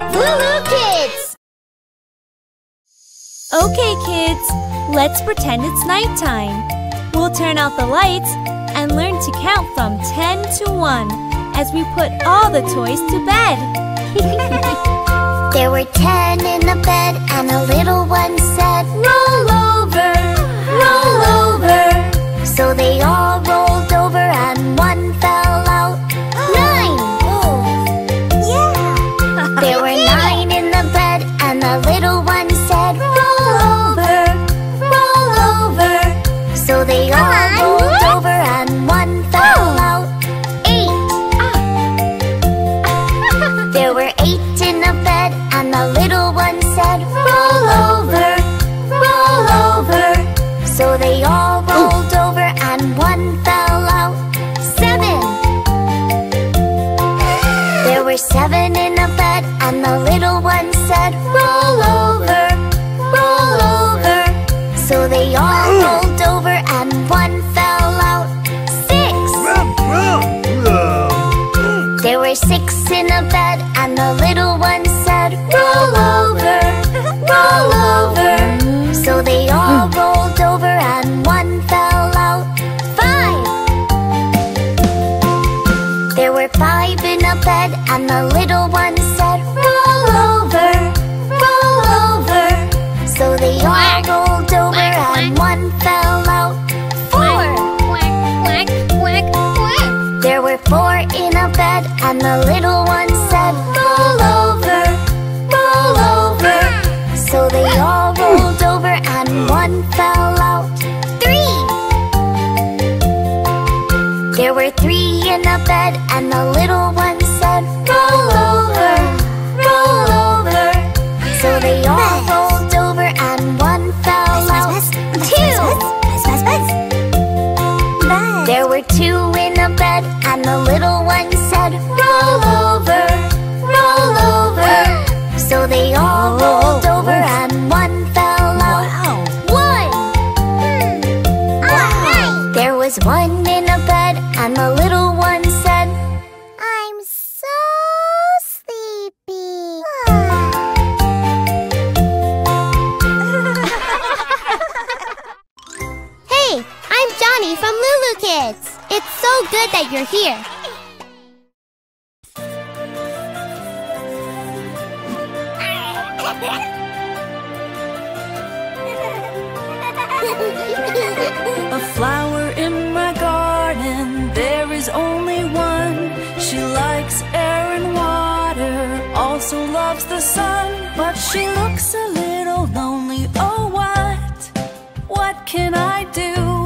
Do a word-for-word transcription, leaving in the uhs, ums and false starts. LooLoo Kids! Okay, kids, let's pretend it's nighttime. We'll turn out the lights and learn to count from ten to one as we put all the toys to bed. There were ten in the bed, and the little one said, "Roll over, roll over." So they all rolled over and one fell out. Nine! Oh. Yeah! There were nine in the bed, and the little one said, "Roll over, roll over." So they all Come rolled on. over and one fell oh. out. Eight! Ah. There were eight in the bed, and the little one said, "Roll over, roll over." So they all rolled Ooh. over and one fell out. Seven! There were seven in the bed, and the little one said, "Roll over, roll over." So they all Ooh. rolled over and one fell out. Six! There were six in the bed, and the little one said, "Roll over, roll over." So they all mm. rolled over and one fell out. Five! There were five in the bed, and the little one said, "Roll over, roll over." So they all rolled over and one fell out. Four! There were four in a bed, and the little one said, "Roll over, roll over." So they all rolled over and one fell out. Three! There were three in a bed, and the little one said, "Roll over, roll over." So they all rolled over and one fell out. Two! There were two in a bed, and the little one said, "Roll over, roll over." So they all rolled over and one fell out. One! Alright! There was one in a bed, and the little one said, "I'm so sleepy." Hey! I'm Johny from LooLoo Kids. It's so good that you're here. A flower in my garden, there is only one. She likes air and water, also loves the sun. But she looks a little lonely, oh what? What can I do?